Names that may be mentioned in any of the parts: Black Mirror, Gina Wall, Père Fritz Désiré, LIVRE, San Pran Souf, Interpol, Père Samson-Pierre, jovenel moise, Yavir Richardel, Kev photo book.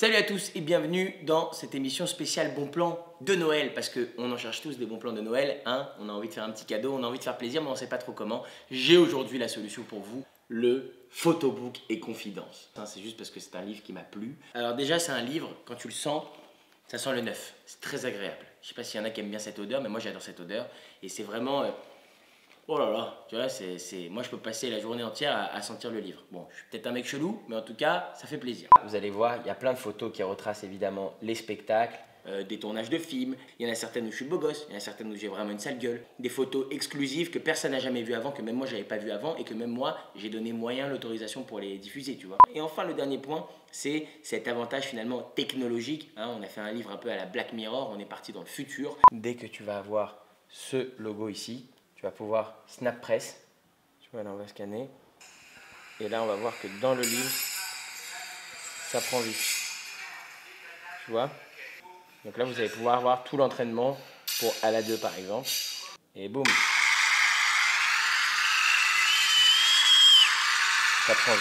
Salut à tous et bienvenue dans cette émission spéciale Bon Plan de Noël, parce qu'on en cherche tous des bons plans de Noël, hein, on a envie de faire un petit cadeau, on a envie de faire plaisir, mais on ne sait pas trop comment. J'ai aujourd'hui la solution pour vous, le photo book et confidence. C'est juste parce que c'est un livre qui m'a plu. Alors déjà, c'est un livre, quand tu le sens, ça sent le neuf, c'est très agréable. Je ne sais pas s'il y en a qui aiment bien cette odeur, mais moi j'adore cette odeur et c'est vraiment... oh là là, tu vois, moi je peux passer la journée entière à sentir le livre. Bon, je suis peut-être un mec chelou, mais en tout cas, ça fait plaisir. Vous allez voir, il y a plein de photos qui retracent évidemment les spectacles, des tournages de films. Il y en a certaines où je suis beau gosse, il y en a certaines où j'ai vraiment une sale gueule. Des photos exclusives que personne n'a jamais vues avant, que même moi j'avais pas vu avant et que même moi j'ai donné moyen l'autorisation pour les diffuser, tu vois. Et enfin, le dernier point, c'est cet avantage finalement technologique. Hein, on a fait un livre un peu à la Black Mirror, on est parti dans le futur. Dès que tu vas avoir ce logo ici, tu vas pouvoir snap press, tu vois là on va scanner, et là on va voir que dans le livre, ça prend vite, tu vois. Donc là vous allez pouvoir avoir tout l'entraînement pour à la 2 par exemple, et boum, ça prend vite.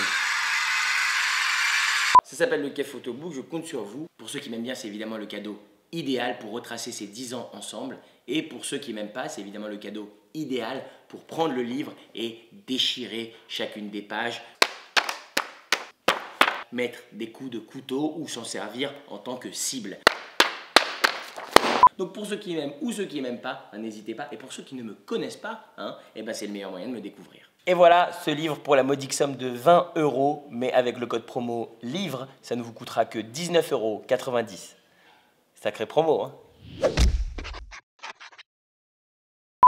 Ça s'appelle le Kev photo book, je compte sur vous. Pour ceux qui m'aiment bien, c'est évidemment le cadeau idéal pour retracer ces 10 ans ensemble. Et pour ceux qui m'aiment pas, c'est évidemment le cadeau idéal pour prendre le livre et déchirer chacune des pages, mettre des coups de couteau ou s'en servir en tant que cible. Donc pour ceux qui m'aiment ou ceux qui m'aiment pas, n'hésitez pas. Et pour ceux qui ne me connaissent pas, hein, et ben c'est le meilleur moyen de me découvrir. Et voilà ce livre pour la modique somme de 20 €, mais avec le code promo LIVRE, ça ne vous coûtera que 19,90 €. Sacré promo, hein.